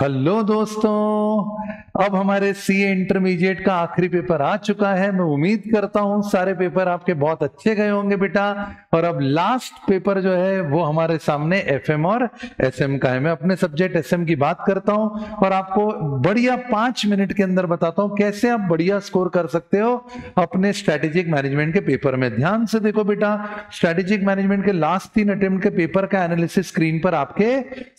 Hello दोस्तों, अब हमारे सीए इंटरमीडिएट का आखिरी पेपर आ चुका है। मैं उम्मीद करता हूं सारे पेपर आपके बहुत अच्छे गए होंगे बेटा। और अब लास्ट पेपर जो है वो हमारे सामने एफएम और एसएम का है। मैं अपने सब्जेक्ट एसएम की बात करता हूं और आपको बढ़िया 5 मिनट के अंदर बताता हूं कैसे आप बढ़िया स्कोर कर सकते हो अपने स्ट्रेटेजिक मैनेजमेंट के पेपर में। ध्यान से देखो बेटा, स्ट्रेटेजिक मैनेजमेंट के लास्ट 3 अटेम्प्ट के पेपर का एनालिसिस स्क्रीन पर आपके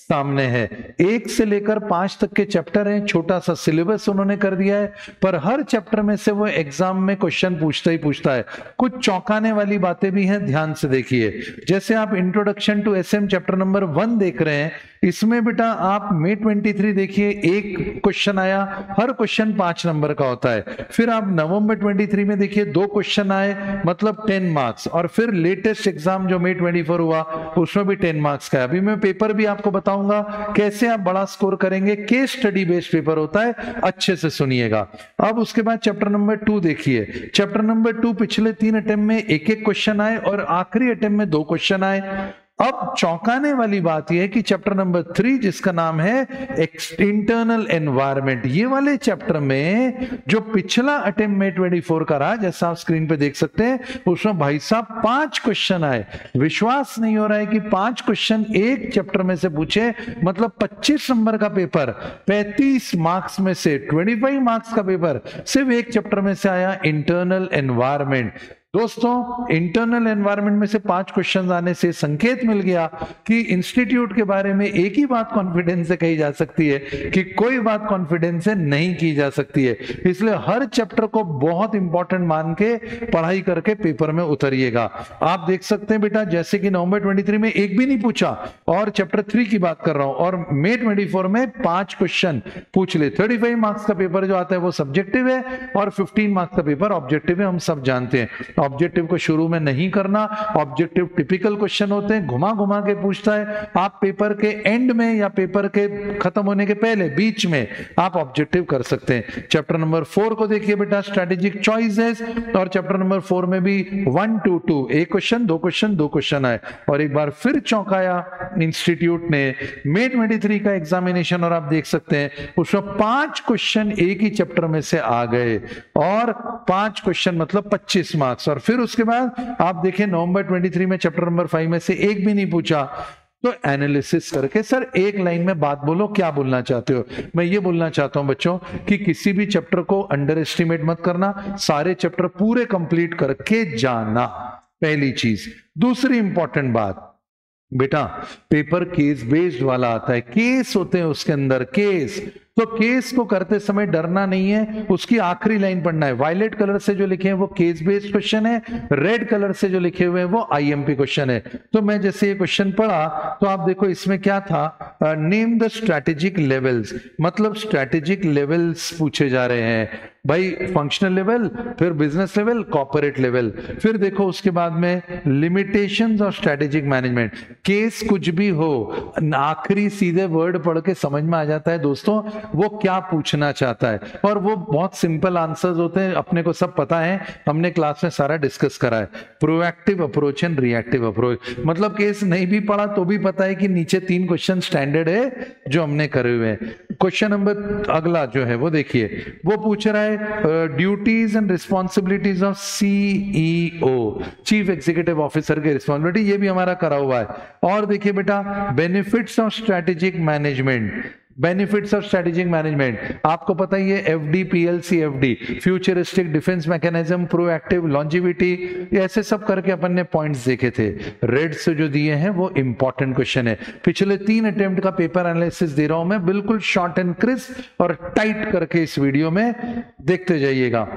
सामने है। 1 से लेकर 5 तक के चैप्टर हैं, छोटा सा सिलेबस उन्होंने कर दिया है, पर हर चैप्टर में से वो एग्जाम में क्वेश्चन पूछता ही पूछता है। कुछ चौंकाने वाली बातें भी हैं, ध्यान से देखिए। जैसे आप introduction to SM chapter number 1 देख रहे हैं, इसमें बेटा आप मे 23 देखिए, 1 क्वेश्चन आया, हर क्वेश्चन 5 नंबर का होता है। फिर आप नवंबर 23 में देखिए, 2 क्वेश्चन आए, मतलब 10 मार्क्स। और फिर लेटेस्ट एग्जाम जो मे 24 हुआ उसमें भी 10 मार्क्स का है। अभी मैं पेपर भी आपको बताऊंगा कैसे आप बड़ा स्कोर करेंगे, केस स्टडी बेस्ड पेपर होता है, अच्छे से सुनिएगा। अब उसके बाद चैप्टर नंबर 2 देखिए। चैप्टर नंबर 2 पिछले 3 अटेम्प्ट में 1-1 क्वेश्चन आए और आखिरी अटेम्प्ट में 2 क्वेश्चन आए। अब चौंकाने वाली बात यह है कि चैप्टर नंबर 3 जिसका नाम है इंटरनल एनवायरमेंट, ये वाले चैप्टर में जो पिछला अटेम्प्ट में 24 का रहा, जैसा आप स्क्रीन पे देख सकते हैं, उसमें भाई साहब 5 क्वेश्चन आए। विश्वास नहीं हो रहा है कि 5 क्वेश्चन 1 चैप्टर में से पूछे, मतलब 25 नंबर का पेपर 35 मार्क्स में से 25 मार्क्स का पेपर सिर्फ 1 चैप्टर में से आया, इंटरनल एनवायरमेंट। दोस्तों, इंटरनल एनवायरमेंट में से 5 क्वेश्चन आने से संकेत मिल गया कि इंस्टीट्यूट के बारे में एक ही बात कॉन्फिडेंस से कही जा सकती है कि कोई बात कॉन्फिडेंस से नहीं की जा सकती है। इसलिए हर चैप्टर को बहुत इंपॉर्टेंट मान के पढ़ाई करके पेपर में उतरिएगा। आप देख सकते हैं बेटा, जैसे कि नवंबर 23 में 1 भी नहीं पूछा, और चैप्टर 3 की बात कर रहा हूं, और मे 24 में 5 क्वेश्चन पूछ ले। 35 मार्क्स का पेपर जो आता है वो सब्जेक्टिव है और 15 मार्क्स का पेपर ऑब्जेक्टिव है, हम सब जानते हैं। ऑब्जेक्टिव को शुरू में नहीं करना, ऑब्जेक्टिव टिपिकल क्वेश्चन होते हैं, घुमा घुमा के पूछता है। आप पेपर के एंड में या पेपर के खत्म होने के पहले बीच में आप ऑब्जेक्टिव कर सकते हैं। चैप्टर नंबर 4 को देखिए बेटा, स्ट्रेटेजिक चॉइसेस, और चैप्टर नंबर 4 में भी 1-2-2, 1 क्वेश्चन 2 क्वेश्चन 2 क्वेश्चन आए। और एक बार फिर चौंकाया इंस्टीट्यूट ने मे 23 का एग्जामिनेशन, और आप देख सकते हैं उसमें 5 क्वेश्चन 1 ही चैप्टर में से आ गए, और 5 क्वेश्चन मतलब 25 मार्क्स। और फिर उसके बाद आप देखें नवंबर 23 में चैप्टर नंबर 5 में से 1 भी नहीं पूछा। तो एनालिसिस करके, सर 1 लाइन में बात बोलो, क्या बोलना चाहते हो? मैं ये बोलना चाहता हूं बच्चों कि किसी भी चैप्टर को अंडर एस्टिमेट मत करना, सारे चैप्टर पूरे कंप्लीट करके जाना, पहली चीज। दूसरी इंपॉर्टेंट बात बेटा, पेपर केस बेस्ड वाला आता है, केस होते हैं उसके अंदर, केस। तो केस को करते समय डरना नहीं है, उसकी आखिरी लाइन पढ़ना है। वायलेट कलर से जो लिखे हैं वो केस बेस्ड क्वेश्चन है, रेड कलर से जो लिखे हुए हैं वो आईएमपी क्वेश्चन है। तो मैं जैसे ये क्वेश्चन पढ़ा तो आप देखो इसमें क्या था, नेम द स्ट्रैटेजिक लेवल्स, मतलब स्ट्रैटेजिक लेवल्स पूछे जा रहे हैं भाई। फंक्शनल लेवल, फिर बिजनेस लेवल, कॉर्पोरेट लेवल। फिर देखो उसके बाद में limitations of strategic management. Case कुछ भी हो, आखिरी सीधे वर्ड पढ़ के समझ में आ जाता है दोस्तों वो क्या पूछना चाहता है, और वो बहुत सिंपल आंसर्स होते हैं, अपने को सब पता है, हमने क्लास में सारा डिस्कस करा है। Proactive approach and reactive approach, मतलब केस नहीं भी पढ़ा तो भी पता है कि नीचे 3 क्वेश्चन स्टैंडर्ड है जो हमने करे हुए हैं। क्वेश्चन नंबर अगला जो है वो देखिए, वो पूछ रहा है duties and responsibilities of CEO, chief executive officer के रिस्पॉन्सिबिलिटी, ये भी हमारा करा हुआ है। और देखिए बेटा, benefits of strategic management, benefits of strategic management आपको पता ही है, FD, PLC, FD, futuristic defence mechanism, proactive, longevity, ऐसे सब करके अपन ने पॉइंट्स देखे थे। रेड से जो दिए हैं वो इंपॉर्टेंट क्वेश्चन है। पिछले 3 अटेम्प्ट का पेपर एनालिसिस दे रहा हूं मैं, बिल्कुल शॉर्ट एंड क्रिस्प और टाइट करके इस वीडियो में देखते जाइएगा।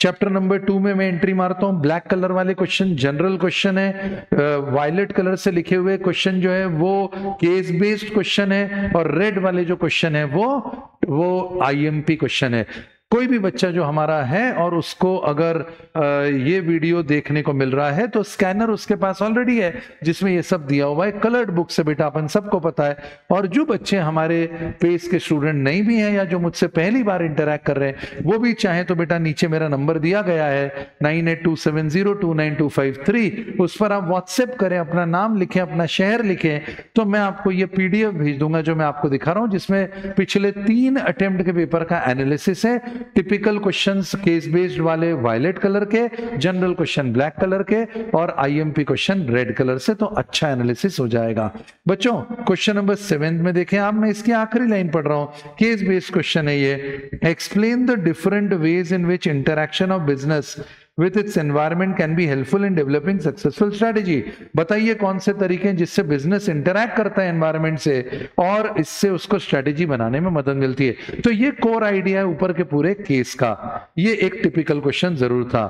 चैप्टर नंबर 2 में मैं एंट्री मारता हूं, ब्लैक कलर वाले क्वेश्चन जनरल क्वेश्चन है, वायलेट कलर से लिखे हुए क्वेश्चन जो है वो केस बेस्ड क्वेश्चन है, और रेड वाले जो क्वेश्चन है वो आईएमपी क्वेश्चन है। कोई भी बच्चा जो हमारा है और उसको अगर ये वीडियो देखने को मिल रहा है तो स्कैनर उसके पास ऑलरेडी है जिसमें ये सब दिया हुआ है कलर्ड बुक से, बेटा अपन सबको पता है। और जो बच्चे हमारे पेज के स्टूडेंट नहीं भी हैं या जो मुझसे पहली बार इंटरेक्ट कर रहे हैं वो भी चाहे तो बेटा नीचे मेरा नंबर दिया गया है 9827029253, उस पर आप व्हाट्सएप करें, अपना नाम लिखें, अपना शहर लिखें, तो मैं आपको ये PDF भेज दूंगा जो मैं आपको दिखा रहा हूं, जिसमें पिछले 3 अटेम्प्ट के पेपर का एनालिसिस है। टिपिकल क्वेश्चंस केस बेस्ड वाले वायलेट कलर के, जनरल क्वेश्चन ब्लैक कलर के और IMP क्वेश्चन रेड कलर से, तो अच्छा एनालिसिस हो जाएगा। बच्चों क्वेश्चन नंबर 7 में देखें आप, मैं इसकी आखिरी लाइन पढ़ रहा हूं, केस बेस्ड क्वेश्चन है ये। Explain the different ways in which interaction of business with its environment can be helpful in developing successful strategy। बताइए कौन से तरीके हैं जिससे बिजनेस इंटरैक्ट करता है एनवायरमेंट से और इससे उसको स्ट्रेटेजी बनाने में मदद मिलती है। तो ये कोर आइडिया है ऊपर के पूरे केस का। ये एक टिपिकल क्वेश्चन जरूर था।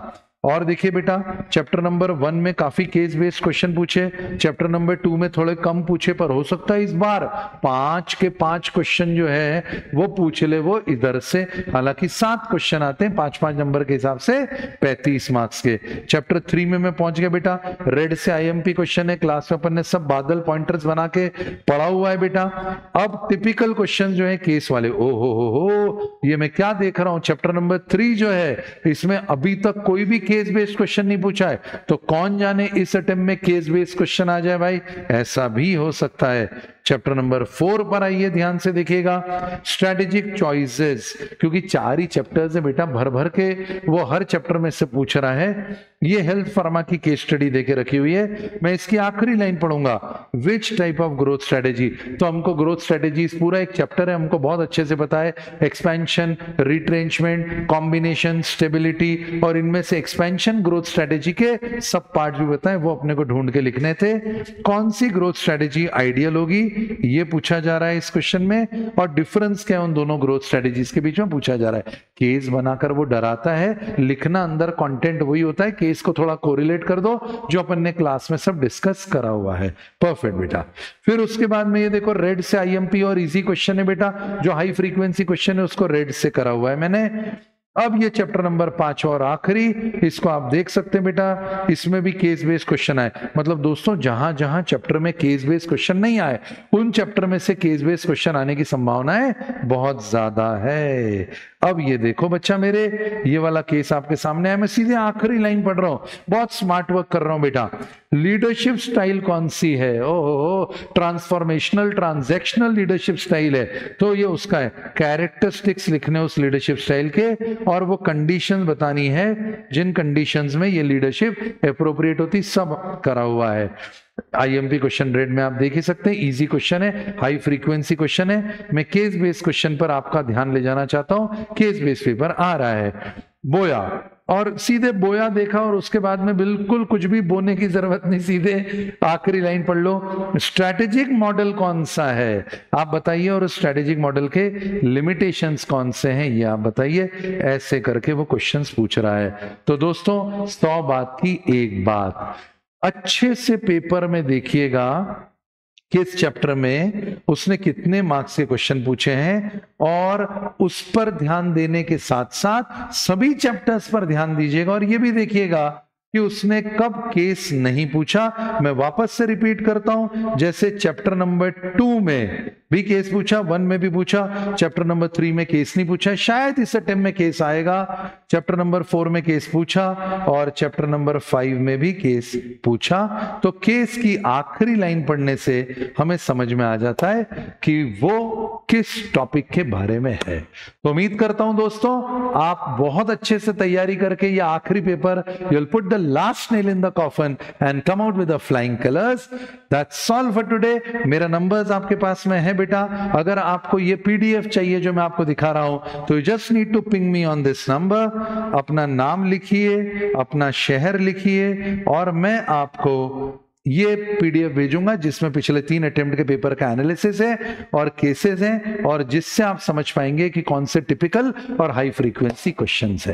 और देखिए बेटा चैप्टर नंबर 1 में काफी केस बेस्ड क्वेश्चन पूछे, चैप्टर नंबर 2 में थोड़े कम पूछे, पर हो सकता है इस बार 5 के 5 क्वेश्चन जो है वो पूछ ले वो इधर से। हालांकि 7 क्वेश्चन आते हैं 5-5 नंबर के हिसाब से 35 मार्क्स के। चैप्टर 3 में मैं पहुंच गया बेटा, रेड से IMP क्वेश्चन है, क्लास में अपन ने सब बादल पॉइंटर्स बना के पढ़ा हुआ है बेटा। अब टिपिकल क्वेश्चन जो है केस वाले, ओ हो, ये मैं क्या देख रहा हूँ, चैप्टर नंबर 3 जो है इसमें अभी तक कोई भी केस बेस्ड क्वेश्चन नहीं पूछा है, तो कौन जाने इस अटेम्प्ट में केस बेस्ड क्वेश्चन आ जाए भाई, ऐसा भी हो सकता है। चैप्टर नंबर 4 पर आइए, ध्यान से देखिएगा, स्ट्रेटेजिक चॉइसेस, क्योंकि 4 ही चैप्टर्स हैं बेटा, भर भर के वो हर चैप्टर में से पूछ रहा है। ये हेल्थ फार्मा की केस स्टडी देके रखी हुई है, मैं इसकी आखिरी लाइन पढ़ूंगा, which type of growth strategy. तो हमको ग्रोथ स्ट्रेटेजी पूरा एक चैप्टर है, हमको बहुत अच्छे से पता है, एक्सपेंशन, रिट्रेंचमेंट, कॉम्बिनेशन, स्टेबिलिटी, और इनमें से एक्सपेंशन ग्रोथ स्ट्रेटेजी के सब पार्ट भी बताए, वो अपने को ढूंढ के लिखने थे। कौन सी ग्रोथ स्ट्रेटेजी आइडियल होगी ये पूछा जा रहा है इस क्वेश्चन में, और डिफरेंस क्या है उन दोनों ग्रोथ स्ट्रेटेजीज के बीच में पूछा जा रहा है। केस बनाकर वो डराता है, लिखना अंदर कंटेंट वही होता है, केस को थोड़ा कोरिलेट कर दो जो अपन ने क्लास में सब डिस्कस करा हुआ है। परफेक्ट बेटा। फिर उसके बाद में ये देखो रेड से IMP और इजी क्वेश्चन है बेटा, जो हाई फ्रीक्वेंसी क्वेश्चन है उसको रेड से करा हुआ है मैंने। अब ये चैप्टर नंबर 5 और आखिरी, इसको आप देख सकते हैं बेटा, इसमें भी केस बेस्ड क्वेश्चन आए। मतलब दोस्तों जहां जहां चैप्टर में केस बेस्ड क्वेश्चन नहीं आए उन चैप्टर में से केस बेस्ड क्वेश्चन आने की संभावनाएं बहुत ज्यादा है। अब ये देखो बच्चा मेरे, ये वाला केस आपके सामने है, मैं सीधे आखिरी लाइन पढ़ रहा हूँ, बहुत स्मार्ट वर्क कर रहा हूँ बेटा। लीडरशिप स्टाइल कौन सी है, ट्रांसफॉर्मेशनल ट्रांजैक्शनल लीडरशिप स्टाइल है, तो ये उसका है। कैरेक्टरिस्टिक्स लिखने उस लीडरशिप स्टाइल के और वो कंडीशंस बतानी है जिन कंडीशंस में ये लीडरशिप एप्रोप्रिएट होती, सब करा हुआ है। IMP क्वेश्चन रेड में आप देख ही सकते हैं, इजी क्वेश्चन है, हाई फ्रीक्वेंसी क्वेश्चन है। मैं केस बेस्ड क्वेश्चन पर आपका ध्यान ले जाना चाहता हूं, केस बेस्ड पेपर आ रहा है। बोया, और सीधे बोया देखा और उसके बाद में बिल्कुल कुछ भी बोने की जरूरत नहीं, सीधे आखिरी लाइन पढ़ लो, स्ट्रैटेजिक मॉडल कौन सा है आप बताइए और स्ट्रैटेजिक मॉडल के लिमिटेशंस कौन से हैं ये आप बताइए, ऐसे करके वो क्वेश्चंस पूछ रहा है। तो दोस्तों 100 बात की 1 बात, अच्छे से पेपर में देखिएगा किस चैप्टर में उसने कितने मार्क्स के क्वेश्चन पूछे हैं और उस पर ध्यान देने के साथ साथ सभी चैप्टर्स पर ध्यान दीजिएगा और ये भी देखिएगा कि उसने कब केस नहीं पूछा। मैं वापस से रिपीट करता हूं, जैसे चैप्टर नंबर 2 में भी केस पूछा, 1 में भी पूछा, चैप्टर नंबर 3 में केस नहीं पूछा, शायद इस अटेम्प्ट में केस आएगा, चैप्टर नंबर 4 में केस पूछा और चैप्टर नंबर 5 में भी केस पूछा। तो केस की आखिरी लाइन पढ़ने से हमें समझ में आ जाता है कि वो किस टॉपिक के बारे में है। तो उम्मीद करता हूं दोस्तों आप बहुत अच्छे से तैयारी करके ये आखिरी paper, you will put the last nail in the coffin and come out with the flying colours. That's all for today. मेरा नंबर्स आपके पास में है बेटा, अगर आपको ये PDF चाहिए जो मैं आपको दिखा रहा हूं तो you just need to ping me on this number. अपना नाम लिखिए, अपना शहर लिखिए और मैं आपको ये PDF भेजूंगा जिसमें पिछले 3 अटेम्प्ट के पेपर का एनालिसिस है और केसेस हैं, और जिससे आप समझ पाएंगे कि कौन से टिपिकल और high frequency questions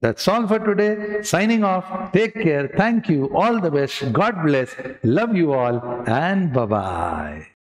That's all for today. Signing off. Take care. Thank you. All the best. God bless. Love you all. And bye-bye.